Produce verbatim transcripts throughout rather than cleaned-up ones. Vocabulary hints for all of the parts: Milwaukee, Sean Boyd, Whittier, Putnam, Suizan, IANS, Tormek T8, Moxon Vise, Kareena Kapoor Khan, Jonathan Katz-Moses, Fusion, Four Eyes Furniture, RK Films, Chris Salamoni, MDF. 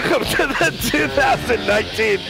Welcome to the two thousand nineteen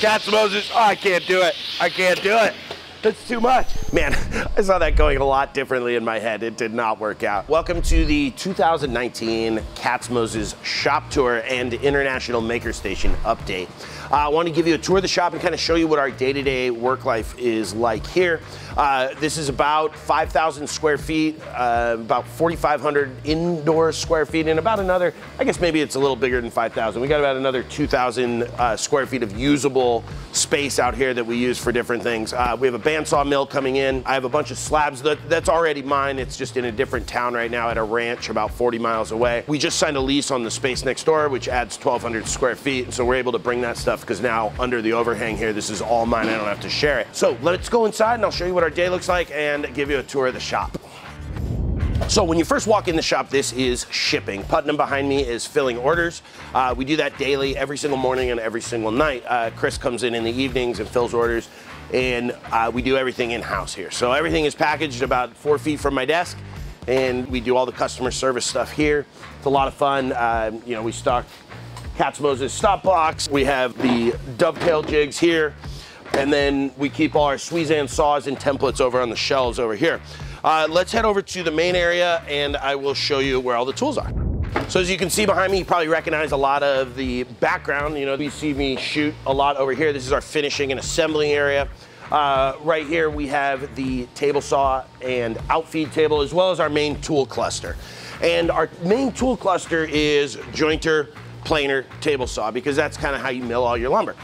Katz-Moses. Oh, I can't do it. I can't do it. That's too much. Man, I saw that going a lot differently in my head. It did not work out. Welcome to the two thousand nineteen Katz-Moses Shop Tour and International Maker Station Update. Uh, I want to give you a tour of the shop and kind of show you what our day-to-day work life is like here. Uh, this is about five thousand square feet, uh, about forty-five hundred indoor square feet, and about another, I guess maybe it's a little bigger than five thousand. We got about another two thousand uh, square feet of usable space out here that we use for different things. Uh, we have a bandsaw mill coming in. I have a bunch of slabs that, that's already mine. It's just in a different town right now at a ranch about forty miles away. We just signed a lease on the space next door, which adds twelve hundred square feet. So we're able to bring that stuff because now under the overhang here, this is all mine. I don't have to share it. So let's go inside and I'll show you what our day looks like and give you a tour of the shop. So when you first walk in the shop, this is shipping. Putnam behind me is filling orders. Uh, we do that daily, every single morning and every single night. Uh, Chris comes in in the evenings and fills orders, and uh, we do everything in-house here. So everything is packaged about four feet from my desk, and we do all the customer service stuff here. It's a lot of fun. Uh, you know, we stock Katz-Moses stop blocks. We have the dovetail jigs here, and then we keep all our Suizan saws and templates over on the shelves over here. Uh, let's head over to the main area and I will show you where all the tools are. So as you can see behind me, you probably recognize a lot of the background. You know, you see me shoot a lot over here. This is our finishing and assembling area. Uh, right here, we have the table saw and outfeed table, as well as our main tool cluster. And our main tool cluster is jointer, planer, table saw, because that's kind of how you mill all your lumber.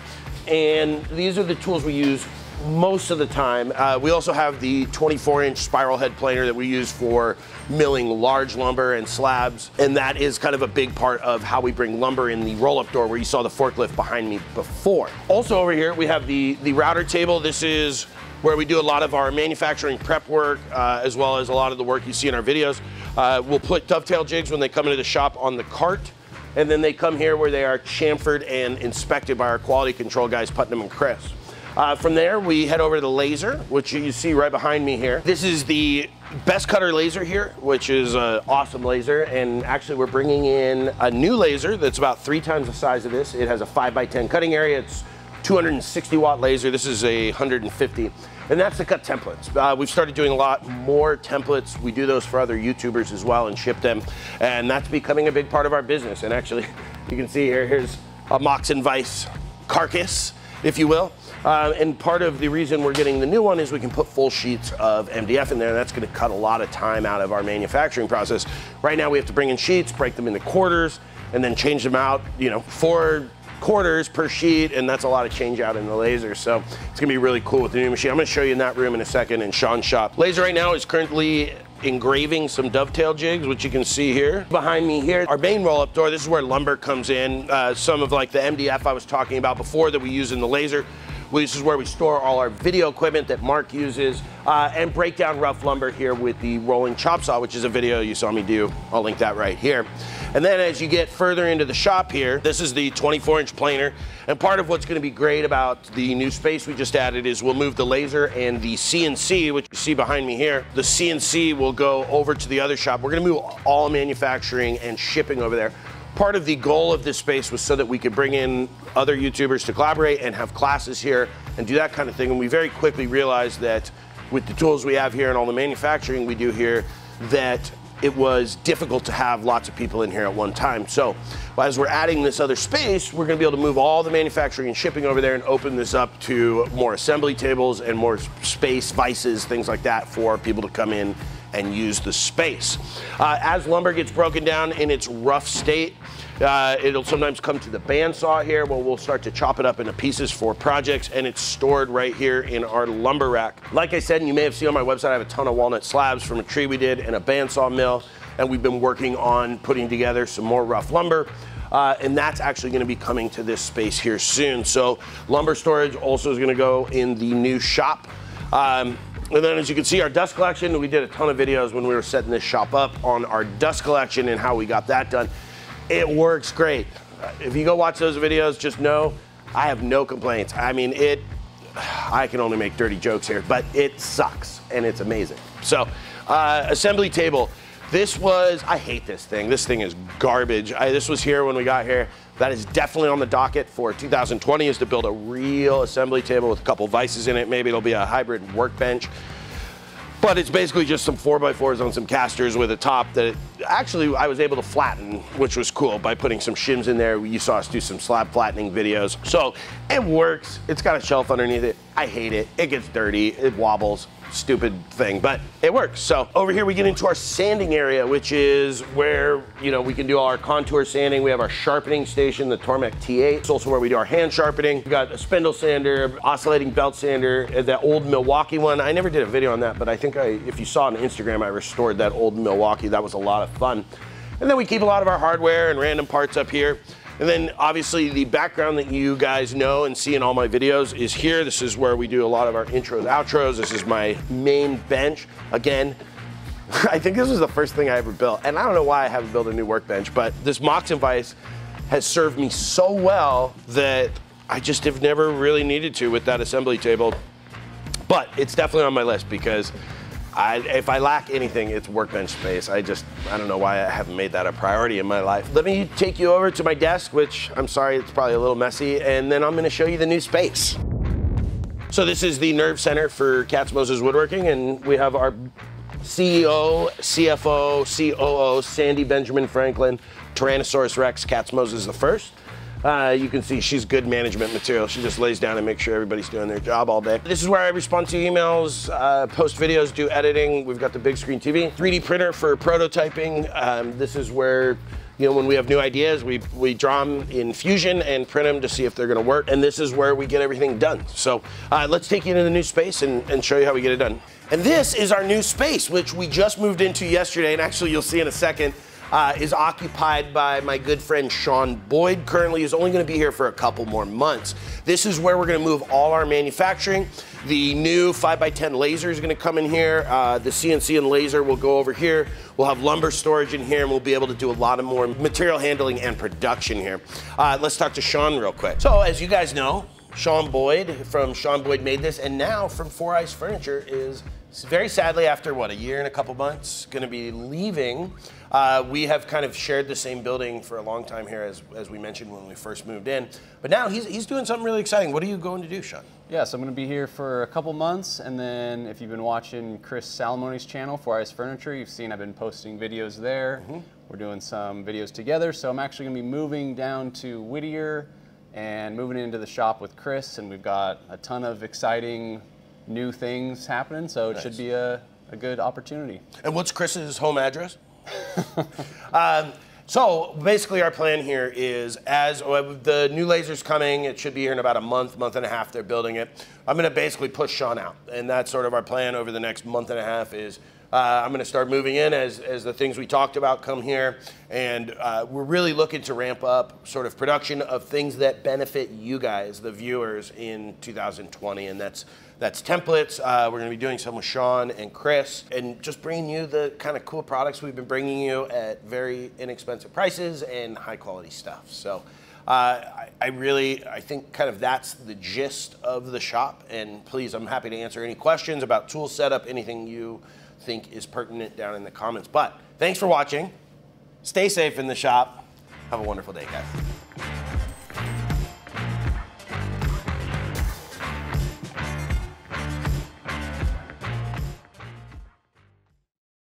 And these are the tools we use most of the time. Uh, we also have the twenty-four inch spiral head planer that we use for milling large lumber and slabs. And that is kind of a big part of how we bring lumber in the roll-up door where you saw the forklift behind me before. Also over here, we have the, the router table. This is where we do a lot of our manufacturing prep work, uh, as well as a lot of the work you see in our videos. Uh, we'll put dovetail jigs when they come into the shop on the cart. And then they come here where they are chamfered and inspected by our quality control guys, Putnam and Chris. Uh, from there, we head over to the laser, which you see right behind me here. This is the Best Cutter laser here, which is an awesome laser. And actually, we're bringing in a new laser that's about three times the size of this. It has a five by ten cutting area. It's two hundred sixty watt laser. This is a one hundred fifty. And that's to cut templates. Uh, we've started doing a lot more templates. We do those for other YouTubers as well and ship them. And that's becoming a big part of our business. And actually, you can see here, here's a Moxon Vise carcass, if you will. Uh, and part of the reason we're getting the new one is we can put full sheets of M D F in there. And that's going to cut a lot of time out of our manufacturing process. Right now we have to bring in sheets, break them into quarters, and then change them out, you know, for quarters per sheet, and that's a lot of change out in the laser. So it's gonna be really cool with the new machine. I'm gonna show you in that room in a second in Sean's shop. Laser right now is currently engraving some dovetail jigs, which you can see here. Behind me here, our main roll-up door, this is where lumber comes in. Uh, some of like the M D F I was talking about before that we use in the laser. This is where we store all our video equipment that Mark uses, uh, and break down rough lumber here with the rolling chop saw, which is a video you saw me do. I'll link that right here. And then as you get further into the shop here, this is the twenty-four inch planer. And part of what's going to be great about the new space we just added is we'll move the laser and the C N C, which you see behind me here. The C N C will go over to the other shop. We're going to move all manufacturing and shipping over there. Part of the goal of this space was so that we could bring in other YouTubers to collaborate and have classes here and do that kind of thing. And we very quickly realized that with the tools we have here and all the manufacturing we do here, that it was difficult to have lots of people in here at one time. So as we're adding this other space, we're gonna be able to move all the manufacturing and shipping over there and open this up to more assembly tables and more space, vices, things like that for people to come in and use the space. Uh, as lumber gets broken down in its rough state, uh, it'll sometimes come to the bandsaw here where we'll start to chop it up into pieces for projects, and it's stored right here in our lumber rack. Like I said, and you may have seen on my website, I have a ton of walnut slabs from a tree we did and a bandsaw mill, and we've been working on putting together some more rough lumber. Uh, and that's actually gonna be coming to this space here soon. So lumber storage also is gonna go in the new shop. Um, And then as you can see, our dust collection, we did a ton of videos when we were setting this shop up on our dust collection and how we got that done. It works great. If you go watch those videos, just know I have no complaints. I mean, it, I can only make dirty jokes here, but it sucks and it's amazing. So uh, assembly table. This was, I hate this thing. This thing is garbage. I, this was here when we got here. That is definitely on the docket for two thousand twenty, is to build a real assembly table with a couple vices in it. Maybe it'll be a hybrid workbench. But it's basically just some four by fours on some casters with a top that it, actually I was able to flatten, which was cool, by putting some shims in there. You saw us do some slab flattening videos. So it works. It's got a shelf underneath it. I hate it. It gets dirty. It wobbles. Stupid thing, but it works. So over here we get into our sanding area, which is where, you know, we can do all our contour sanding. We have our sharpening station, the Tormek T eight. It's also where we do our hand sharpening. We've got a spindle sander, oscillating belt sander, that old Milwaukee one. I never did a video on that, but I think I, if you saw on Instagram, I restored that old Milwaukee. That was a lot of fun. And then we keep a lot of our hardware and random parts up here. And then obviously the background that you guys know and see in all my videos is here. This is where we do a lot of our intros, outros. This is my main bench. Again, I think this is the first thing I ever built. And I don't know why I haven't built a new workbench, but this Moxon Vise has served me so well that I just have never really needed to with that assembly table. But it's definitely on my list because I, if I lack anything, it's workbench space. I just, I don't know why I haven't made that a priority in my life. Let me take you over to my desk, which I'm sorry, it's probably a little messy, and then I'm gonna show you the new space. So this is the nerve center for Katz-Moses Woodworking, and we have our C E O, C F O, C O O, Sandy Benjamin Franklin, Tyrannosaurus Rex, Katz-Moses the first. Uh, you can see she's good management material. She just lays down and makes sure everybody's doing their job all day. This is where I respond to emails, uh, post videos, do editing. We've got the big screen T V, three D printer for prototyping. Um, this is where, you know, when we have new ideas, we, we draw them in Fusion and print them to see if they're gonna work. And this is where we get everything done. So uh, let's take you into the new space and, and show you how we get it done. And this is our new space, which we just moved into yesterday. And actually you'll see in a second, Uh, is occupied by my good friend Sean Boyd. Currently is only gonna be here for a couple more months. This is where we're gonna move all our manufacturing. The new five by ten laser is gonna come in here. Uh, the C N C and laser will go over here. We'll have lumber storage in here, and we'll be able to do a lot of more material handling and production here. Uh, let's talk to Sean real quick. So as you guys know, Sean Boyd from Sean Boyd Made This, and now from Four Eyes Furniture, is very sadly, after what, a year and a couple months, gonna be leaving. Uh, we have kind of shared the same building for a long time here, as, as we mentioned when we first moved in. But now he's, he's doing something really exciting. What are you going to do, Sean? Yeah, so I'm gonna be here for a couple months, and then if you've been watching Chris Salamoni's channel, Four Eyes Furniture, you've seen I've been posting videos there. Mm-hmm. We're doing some videos together, so I'm actually gonna be moving down to Whittier and moving into the shop with Chris, and we've got a ton of exciting new things happening, so it nice. should be a, a good opportunity. And what's Chris's home address? um, so basically our plan here is, as the new laser's coming, it should be here in about a month, month and a half, they're building it. I'm gonna basically push Sean out, and that's sort of our plan over the next month and a half is, uh, I'm gonna start moving in as, as the things we talked about come here, and uh, we're really looking to ramp up sort of production of things that benefit you guys, the viewers, in two thousand twenty, and that's That's templates. Uh, we're going to be doing some with Sean and Chris, and just bringing you the kind of cool products we've been bringing you at very inexpensive prices and high quality stuff. So uh, I, I really, I think kind of that's the gist of the shop. And please, I'm happy to answer any questions about tool setup, anything you think is pertinent down in the comments. But thanks for watching. Stay safe in the shop. Have a wonderful day, guys.